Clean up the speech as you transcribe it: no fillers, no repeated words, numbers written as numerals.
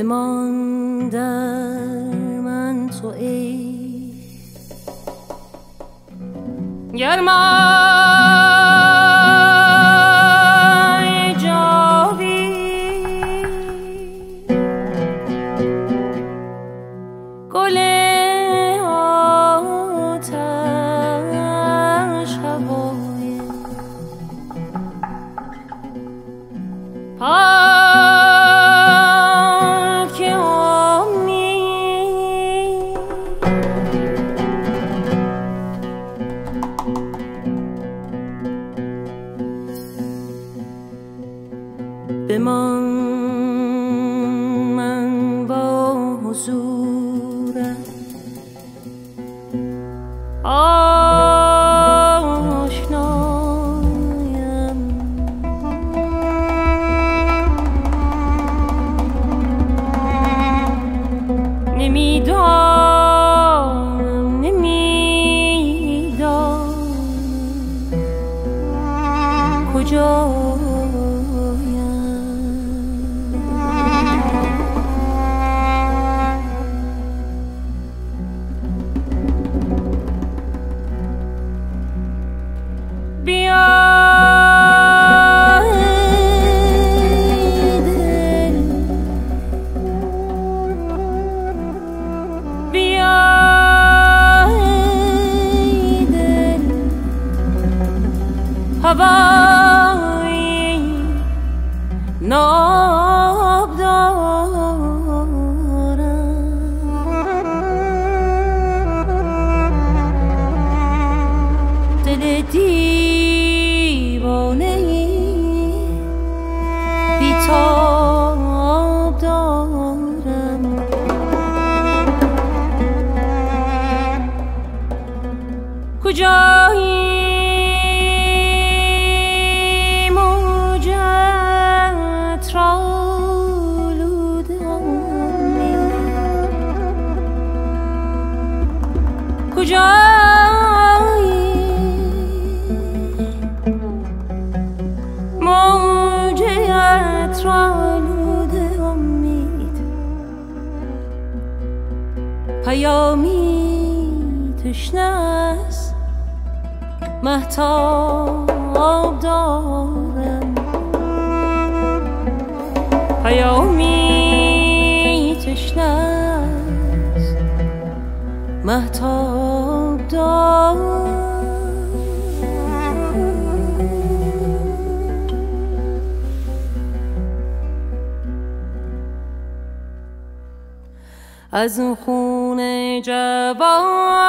بمان در من تو ای گرمای جاوید گل آتش هوایی بمان من با حضورت آشنایم نمیدانم کجا هوای ناب دارم دل دیوانه بی تاب دارم کجایی پیامی تشنه است مهتاب دارم پیامی تشنه است مهتاب دارم از خون جوان